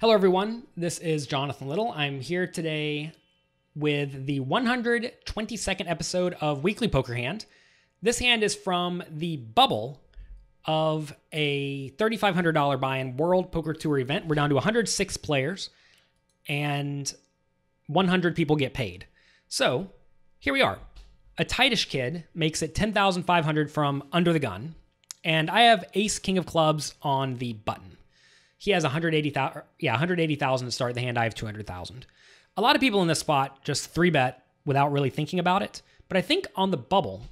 Hello everyone, this is Jonathan Little. I'm here today with the 122nd episode of Weekly Poker Hand. This hand is from the bubble of a $3,500 buy-in World Poker Tour event. We're down to 106 players and 100 people get paid. So here we are. A tightish kid makes it 10,500 from under the gun, and I have ace king of clubs on the button. He has 180,000 to start the hand. I have 200,000. A lot of people in this spot just 3-bet without really thinking about it. But I think on the bubble,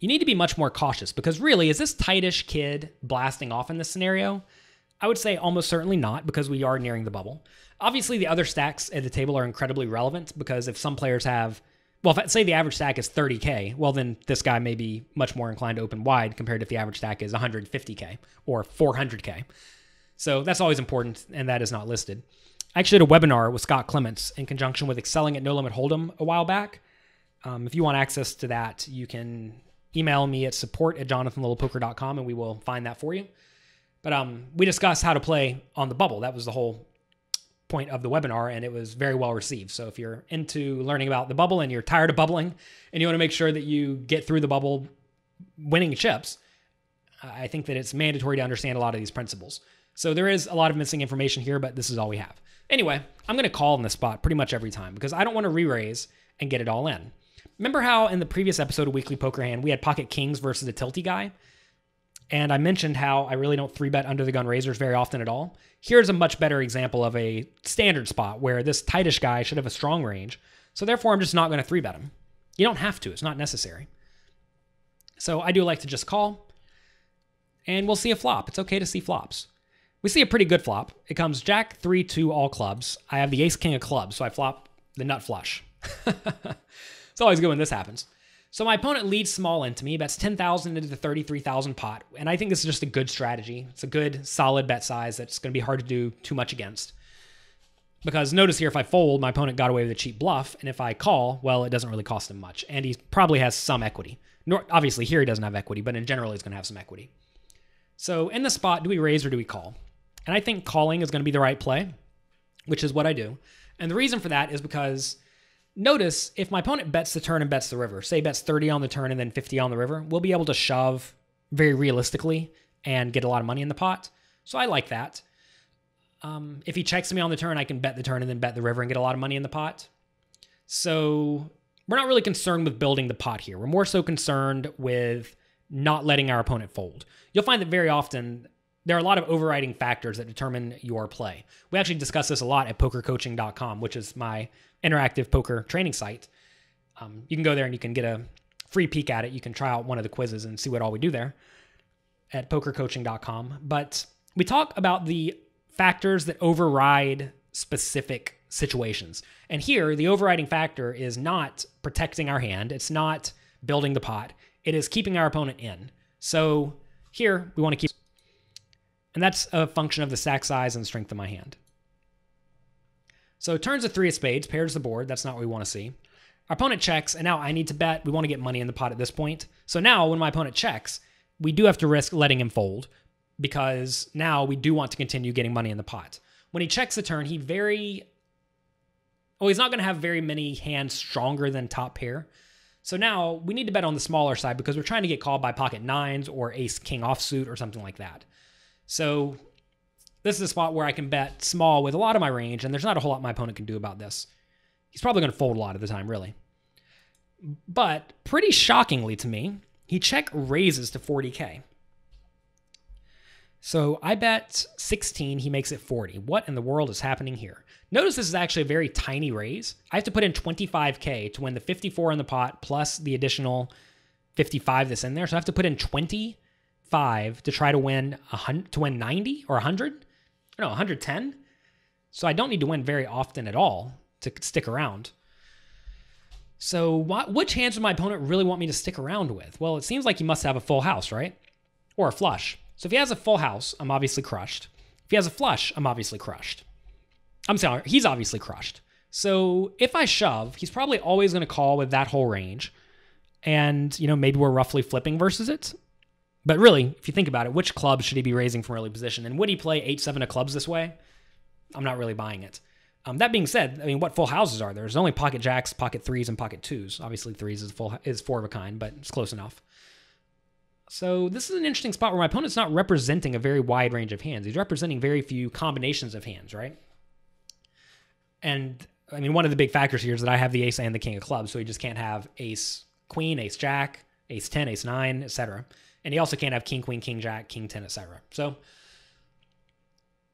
you need to be much more cautious, because really, is this tightish kid blasting off in this scenario? I would say almost certainly not, because we are nearing the bubble. Obviously, the other stacks at the table are incredibly relevant, because if some players have, well, if say the average stack is 30K, well, then this guy may be much more inclined to open wide compared to if the average stack is 150K or 400K. So that's always important, and that is not listed. I actually did a webinar with Scott Clements in conjunction with Excelling at No Limit Hold'em a while back. If you want access to that, you can email me at support@jonathanlittlepoker.com, and we will find that for you. But we discussed how to play on the bubble. That was the whole point of the webinar, and it was very well received. So if you're into learning about the bubble and you're tired of bubbling and you want to make sure that you get through the bubble winning chips, I think that it's mandatory to understand a lot of these principles. So there is a lot of missing information here, but this is all we have. Anyway, I'm going to call in this spot pretty much every time because I don't want to re-raise and get it all in. Remember how in the previous episode of Weekly Poker Hand, we had pocket kings versus a tilty guy? And I mentioned how I really don't 3-bet under the gun raisers very often at all. Here's a much better example of a standard spot where this tightish guy should have a strong range. So therefore, I'm just not going to 3-bet him. You don't have to. It's not necessary. So I do like to just call. And we'll see a flop. It's okay to see flops. We see a pretty good flop. It comes jack, 3-2, all clubs. I have the ace king of clubs, so I flop the nut flush. It's always good when this happens. So my opponent leads small into me, bets 10,000 into the 33,000 pot, and I think this is just a good strategy. It's a good, solid bet size that's going to be hard to do too much against. Because notice here, if I fold, my opponent got away with a cheap bluff, and if I call, well, it doesn't really cost him much, and he probably has some equity. Obviously, here he doesn't have equity, but in general, he's going to have some equity. So in the spot, do we raise or do we call? And I think calling is going to be the right play, which is what I do. And the reason for that is because, notice, if my opponent bets the turn and bets the river, say bets 30 on the turn and then 50 on the river, we'll be able to shove very realistically and get a lot of money in the pot. So I like that. If he checks me on the turn, I can bet the turn and then bet the river and get a lot of money in the pot. So we're not really concerned with building the pot here. We're more so concerned with not letting our opponent fold. You'll find that very often there are a lot of overriding factors that determine your play. We actually discuss this a lot at pokercoaching.com, which is my interactive poker training site. You can go there and you can get a free peek at it. You can try out one of the quizzes and see what all we do there at pokercoaching.com. But we talk about the factors that override specific situations. And here, the overriding factor is not protecting our hand. It's not building the pot. It is keeping our opponent in. So here, we want to keep... And that's a function of the stack size and strength of my hand. So turns a three of spades, pairs the board. That's not what we want to see. Our opponent checks, and now I need to bet. We want to get money in the pot at this point. So now when my opponent checks, we do have to risk letting him fold, because now we do want to continue getting money in the pot. When he checks the turn, he's not going to have very many hands stronger than top pair. So now we need to bet on the smaller side because we're trying to get called by pocket nines or ace king offsuit or something like that. So this is a spot where I can bet small with a lot of my range, and there's not a whole lot my opponent can do about this. He's probably going to fold a lot of the time, really. But pretty shockingly to me, he check raises to 40K. So I bet 16, he makes it 40. What in the world is happening here? Notice this is actually a very tiny raise. I have to put in 25K to win the 54 in the pot plus the additional 55 that's in there. So I have to put in 25 to try to win 90 or 100, no, 110. So I don't need to win very often at all to stick around. So which hands would my opponent really want me to stick around with? Well, it seems like he must have a full house, right? Or a flush. So if he has a full house, I'm obviously crushed. If he has a flush, I'm obviously crushed. I'm sorry, he's obviously crushed. So if I shove, he's probably always going to call with that whole range. And, you know, maybe we're roughly flipping versus it. But really, if you think about it, which club should he be raising from early position? And would he play 8-7 of clubs this way? I'm not really buying it. That being said, I mean, what full houses are there? There's only pocket jacks, pocket threes, and pocket twos. Obviously, threes is four of a kind, but it's close enough. So this is an interesting spot where my opponent's not representing a very wide range of hands. He's representing very few combinations of hands, right? And I mean, one of the big factors here is that I have the ace and the king of clubs, so he just can't have ace queen, ace jack, ace 10, ace 9, etc. And he also can't have king queen, king jack, king 10, etc. So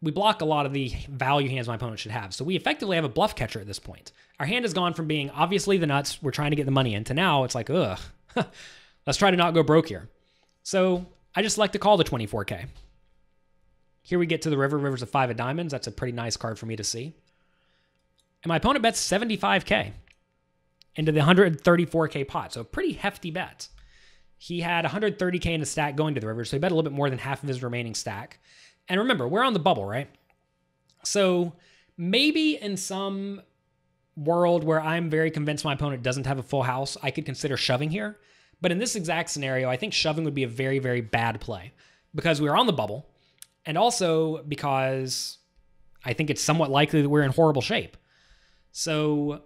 we block a lot of the value hands my opponent should have. So we effectively have a bluff catcher at this point. Our hand has gone from being obviously the nuts, we're trying to get the money in, to now it's like, ugh, let's try to not go broke here. So I just like to call the 24K. Here we get to the river. River's a five of diamonds. That's a pretty nice card for me to see. And my opponent bets 75K into the 134K pot. So a pretty hefty bet. He had 130K in the stack going to the river, so he bet a little bit more than half of his remaining stack. And remember, we're on the bubble, right? So maybe in some world where I'm very convinced my opponent doesn't have a full house, I could consider shoving here. But in this exact scenario, I think shoving would be a very, very bad play because we are on the bubble, and also because I think it's somewhat likely that we're in horrible shape. So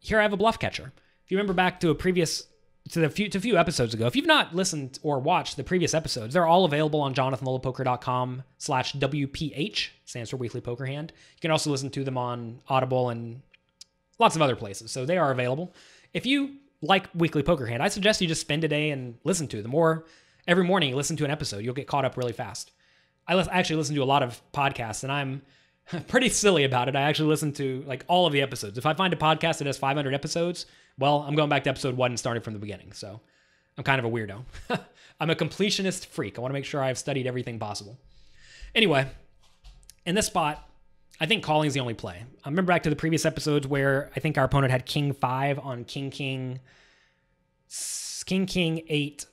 here I have a bluff catcher. If you remember back to a previous... to a few episodes ago. If you've not listened or watched the previous episodes, they're all available on jonathanlittlepoker.com/WPH, stands for Weekly Poker Hand. You can also listen to them on Audible and lots of other places, so they are available. If you like Weekly Poker Hand, I suggest you just spend a day and listen to them, or every morning you listen to an episode. You'll get caught up really fast. I actually listen to a lot of podcasts, and I'm pretty silly about it. I actually listen to like all of the episodes. If I find a podcast that has 500 episodes, well, I'm going back to episode 1 and starting from the beginning. So I'm kind of a weirdo. I'm a completionist freak. I want to make sure I've studied everything possible. Anyway, in this spot, I think calling is the only play. I remember back to the previous episodes where I think our opponent had king 5 on king, king 8,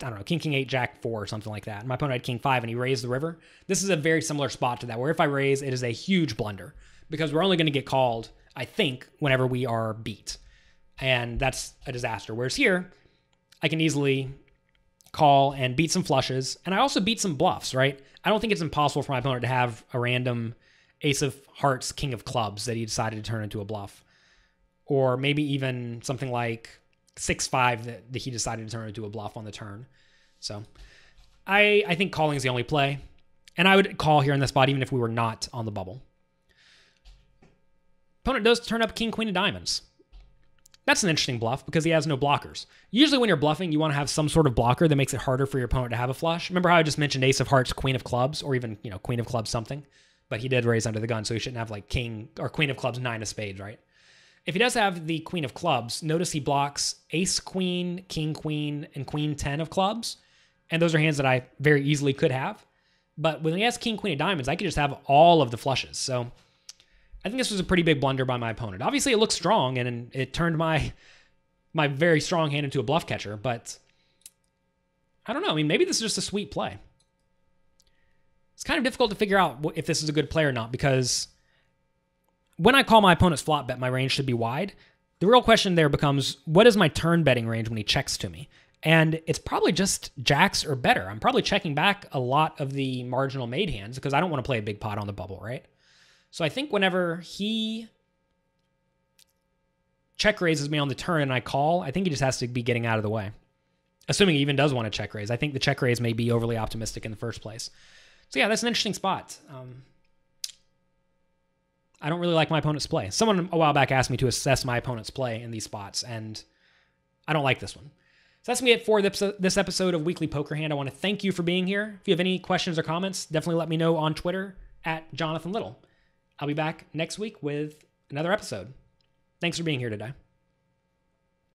I don't know, king, king 8, jack 4 or something like that. And my opponent had king 5 and he raised the river. This is a very similar spot to that, where if I raise, it is a huge blunder because we're only going to get called, I think, whenever we are beat. And that's a disaster. Whereas here, I can easily call and beat some flushes. And I also beat some bluffs, right? I don't think it's impossible for my opponent to have a random ace of hearts, king of clubs that he decided to turn into a bluff. Or maybe even something like 6-5 that he decided to turn into a bluff on the turn. So I think calling is the only play. And I would call here in this spot even if we were not on the bubble. Opponent does turn up king, queen of diamonds. That's an interesting bluff because he has no blockers. Usually when you're bluffing, you want to have some sort of blocker that makes it harder for your opponent to have a flush. Remember how I just mentioned ace of hearts, queen of clubs, or even, you know, queen of clubs something. But he did raise under the gun, so he shouldn't have like king or queen of clubs, nine of spades, right? If he does have the queen of clubs, notice he blocks ace, queen, king, queen, and queen 10 of clubs. And those are hands that I very easily could have. But when he has king, queen of diamonds, I could just have all of the flushes. So I think this was a pretty big blunder by my opponent. Obviously, it looked strong, and it turned my very strong hand into a bluff catcher. But I don't know. I mean, maybe this is just a sweet play. It's kind of difficult to figure out if this is a good play or not, because when I call my opponent's flop bet, my range should be wide. The real question there becomes, what is my turn betting range when he checks to me? And it's probably just jacks or better. I'm probably checking back a lot of the marginal made hands because I don't want to play a big pot on the bubble, right? So I think whenever he check raises me on the turn and I call, I think he just has to be getting out of the way. Assuming he even does want to check raise. I think the check raise may be overly optimistic in the first place. So yeah, that's an interesting spot. I don't really like my opponent's play. Someone a while back asked me to assess my opponent's play in these spots, and I don't like this one. So that's going to be it for this episode of Weekly Poker Hand. I want to thank you for being here. If you have any questions or comments, definitely let me know on Twitter at Jonathan Little. I'll be back next week with another episode. Thanks for being here today.